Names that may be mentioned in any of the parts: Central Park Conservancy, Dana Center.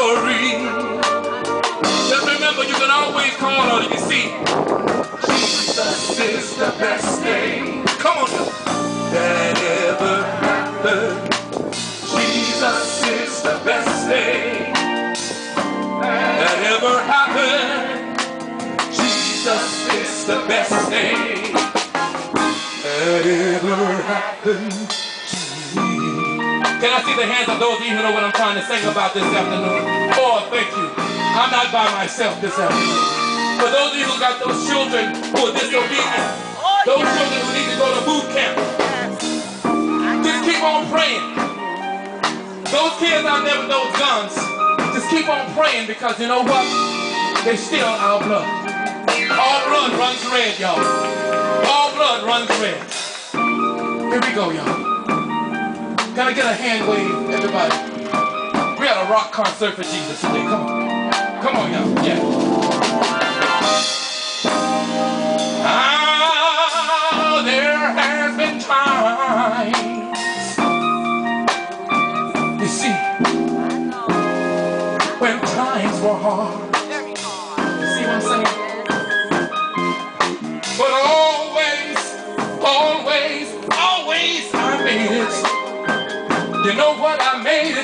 glory. Just remember, you can always call on it, you see. Jesus is the best thing. Come on now. That ever happened. Jesus is the best thing that ever happened. Jesus is the best thing that ever happened. Can I see the hands of those of you who know what I'm trying to sing about this afternoon? Oh, thank you. I'm not by myself this afternoon. For those of you who got those children who are disobedient, those children who need to go to boot camp, just keep on praying. Those kids out there with those guns, just keep on praying, because you know what? They're still our blood. All blood runs red, y'all. All blood runs red. Here we go, y'all. Can I get a hand wave, everybody? We had a rock concert for Jesus today. Come on. Come on, y'all. Yeah. Ah, there has been times. You see, when times were hard. You see what I'm saying? But always I made it. You know what? I made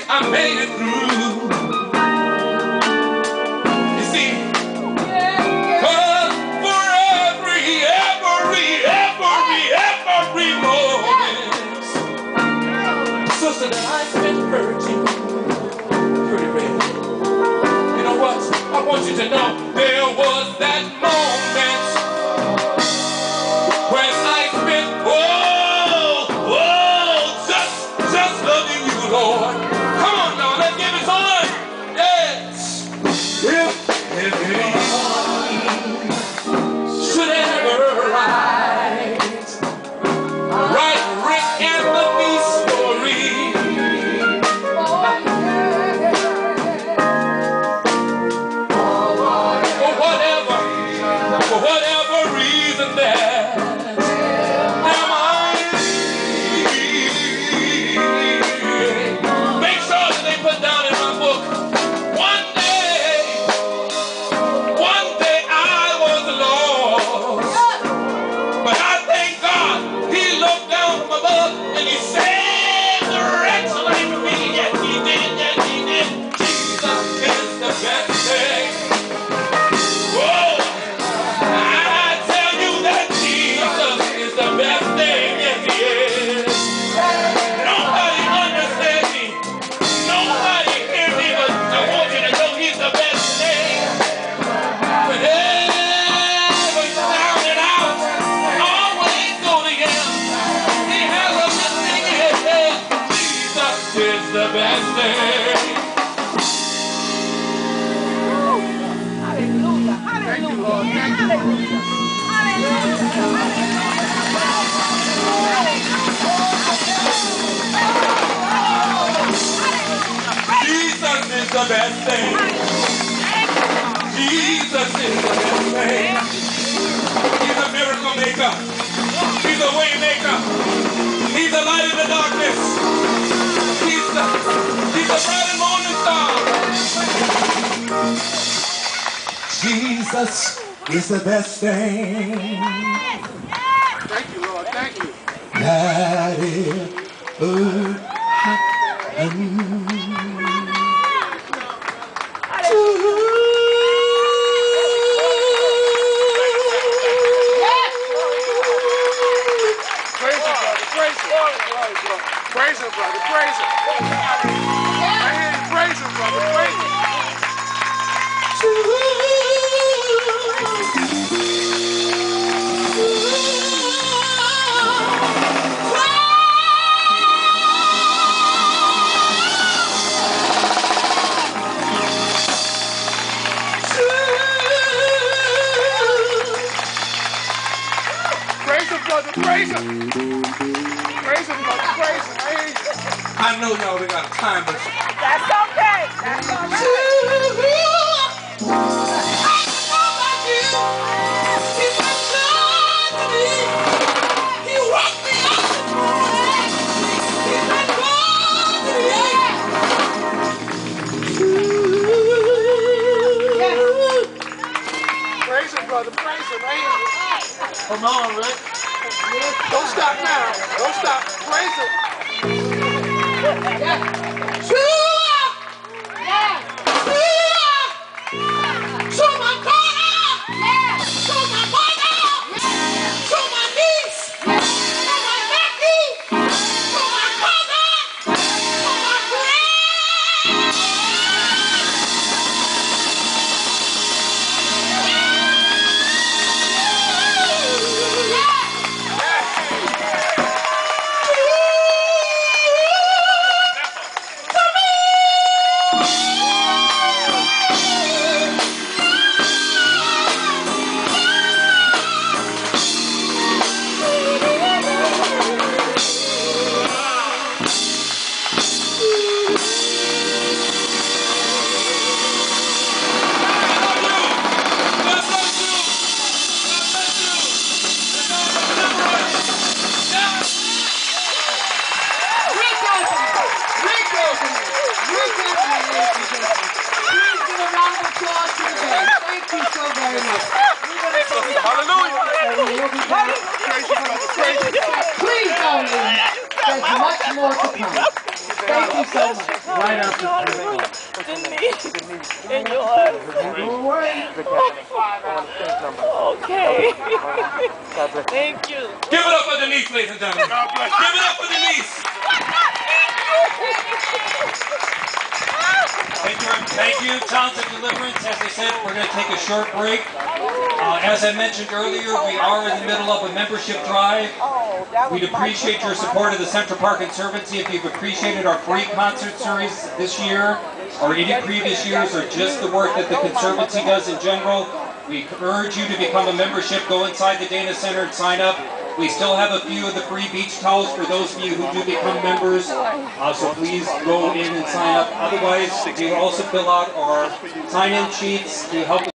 it through. You see, cause for every moment, sister, that I've been hurting pretty red. You know what? I want you to know there was that moment when I spent the best thing. Jesus is the best thing. He's a miracle maker. He's a way maker. He's the light in the darkness. He's the bright and morning star. Jesus is the best thing. Thank you, Lord. Thank you. That ever happened. Praise him, brother. Praise him. I hear you. Praise him, brother. Praise him. Praise him, brother. Praise him. Praise him, brother. Praise him. I know y'all ain't got time, but that's okay. That's all right. He woke me up. He's my God. Come on, Rick. Don't stop now. Don't stop. Praise it. Yeah. Yeah. Show my car out. Yeah. Show my butt out. Yeah. Show my niece. Yeah. Show my nephew. Show my cousin. Show my friend. We'd appreciate your support of the Central Park Conservancy. If you've appreciated our free concert series this year, or any previous years, or just the work that the Conservancy does in general, we urge you to become a membership. Go inside the Dana Center and sign up. We still have a few of the free beach towels for those of you who do become members, so please go in and sign up. Otherwise, we also fill out our sign-in sheets to help